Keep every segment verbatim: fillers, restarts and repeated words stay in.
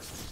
First.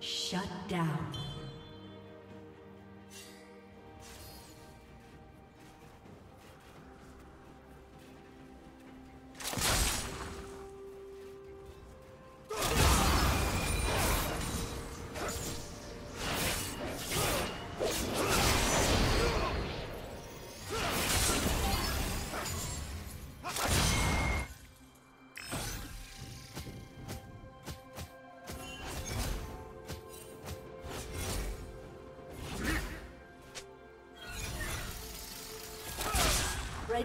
Shut down. The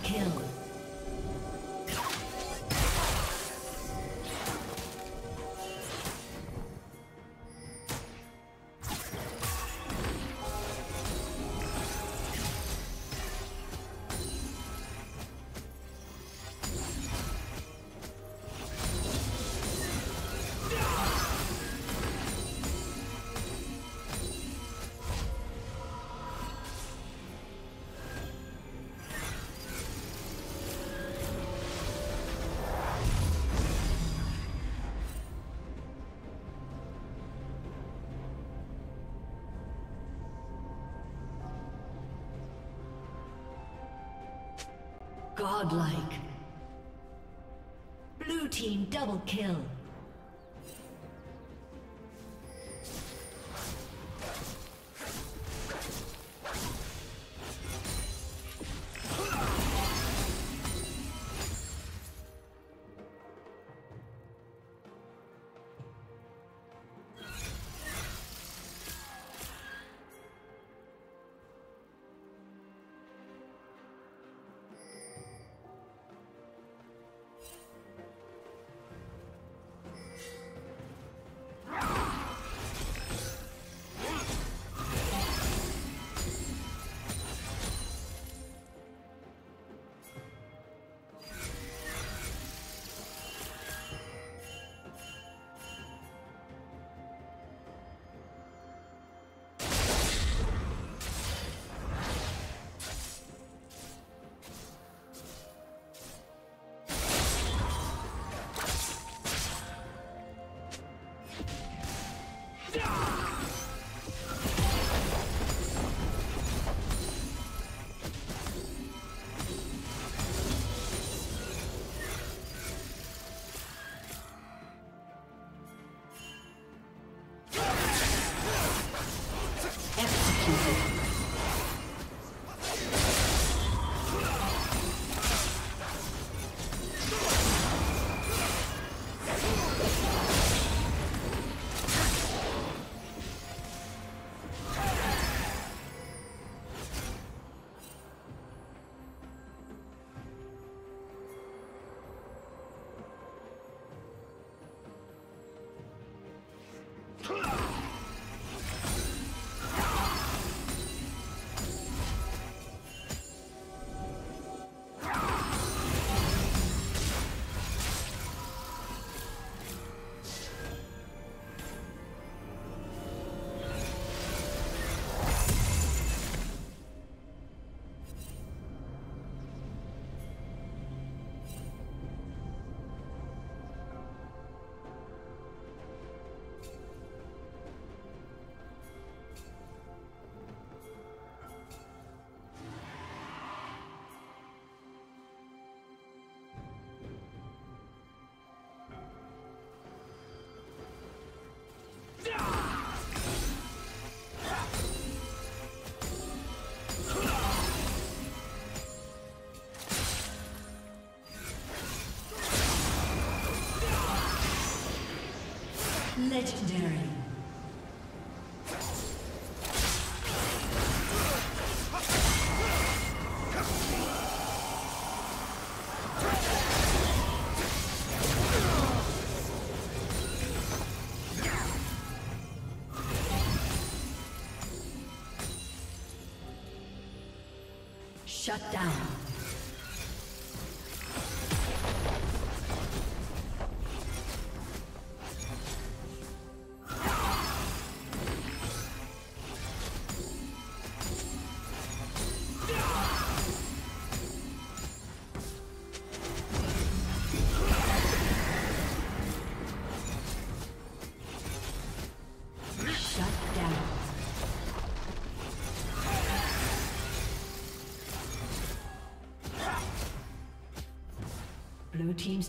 Double kill. Godlike. Blue team double kill. Legendary. Shut down. Blue team's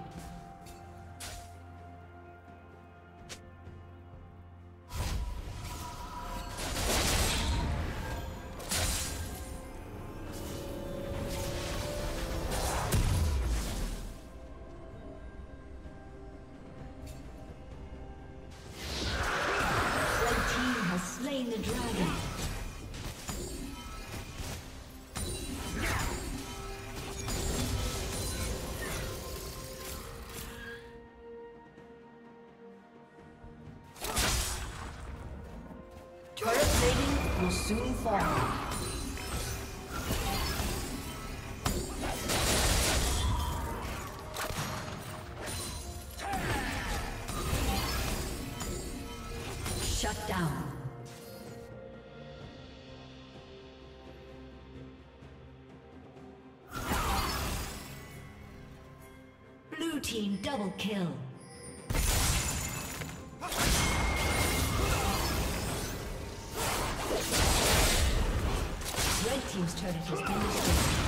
Red team has slain the dragon. will soon fall. Team double kill. Red team's turret has been destroyed.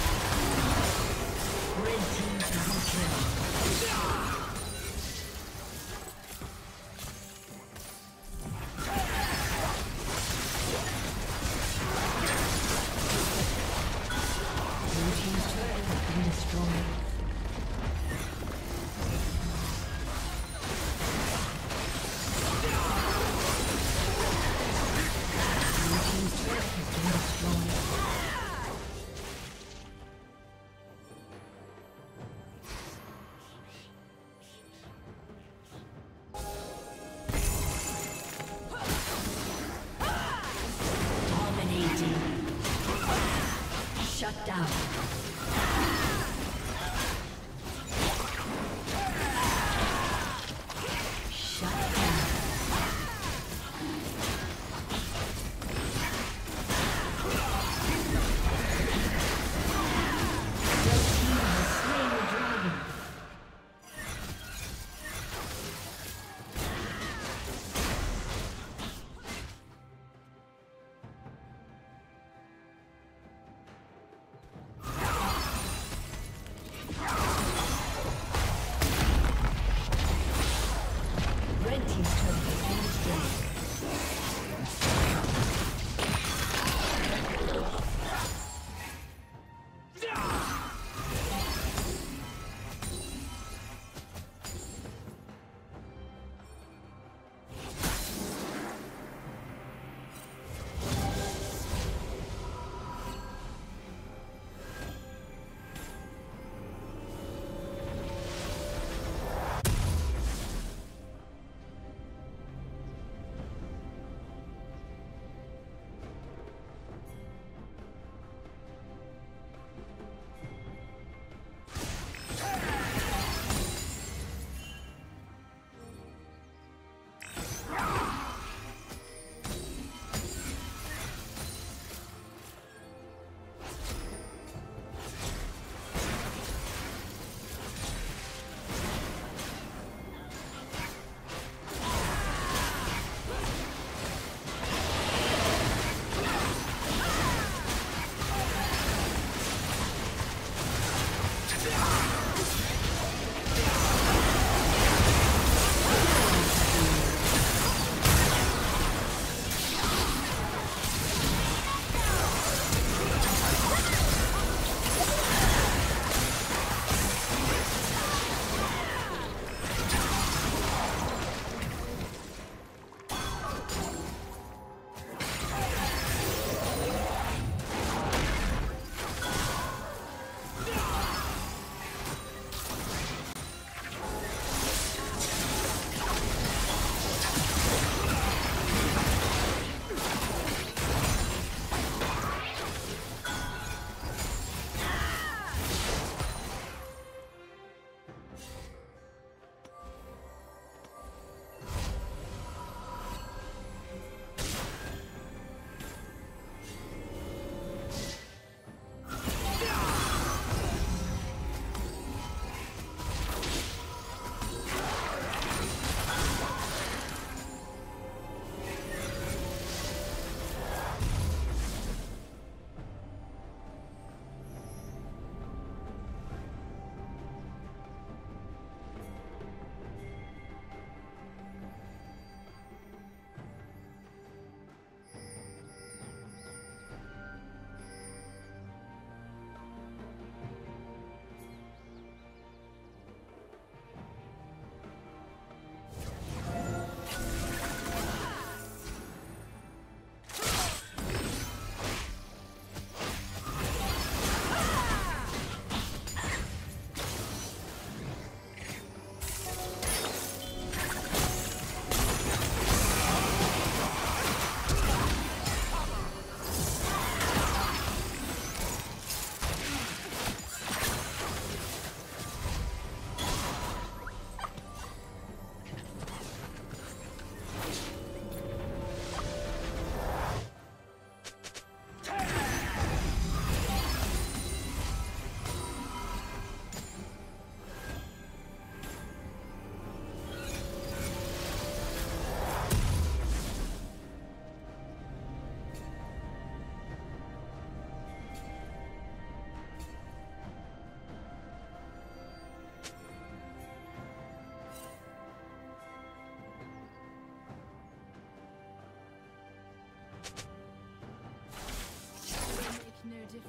Shut down. difference.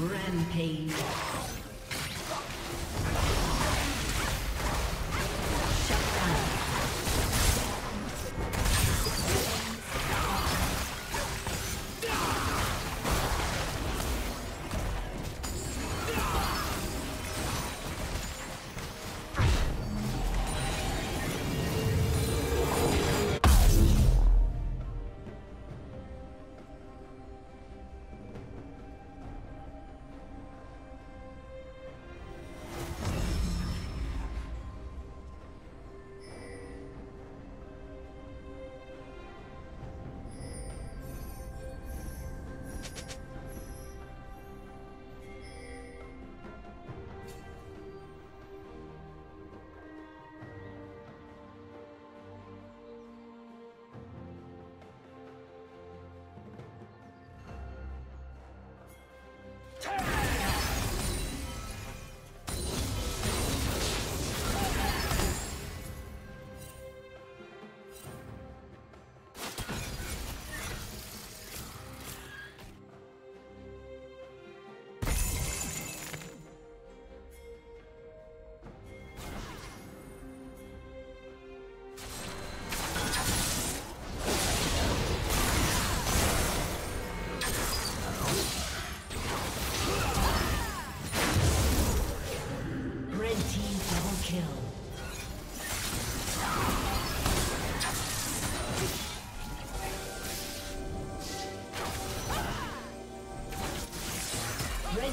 Rampage.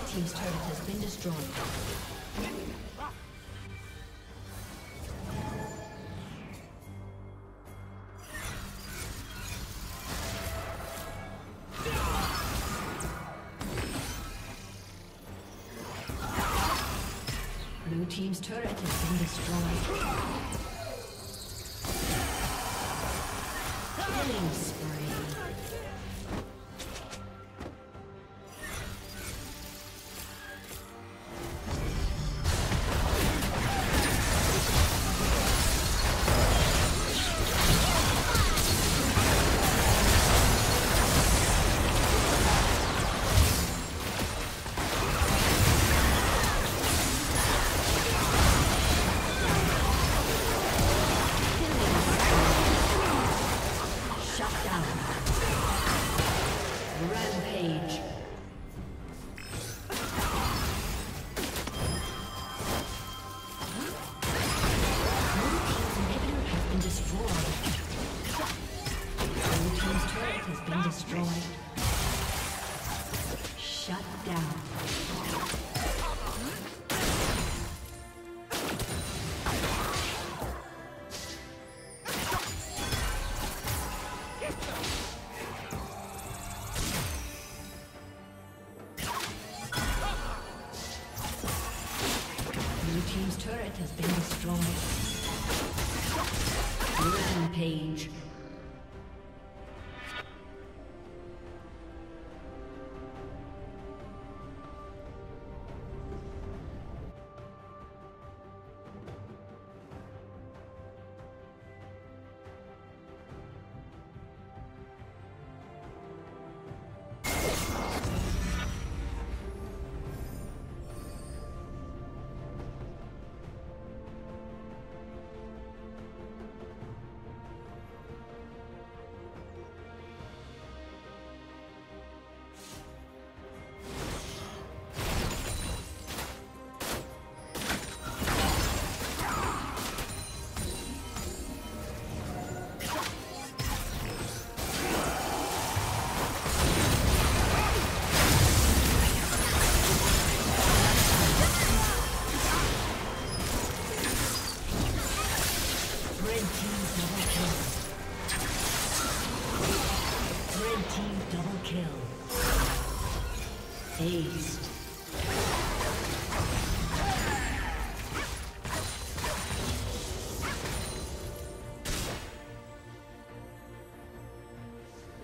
Team's turret has been destroyed. Blue team's turret has been destroyed. Killing spree. Shut down. team's turret has been destroyed. Rampage.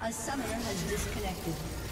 A summoner has disconnected.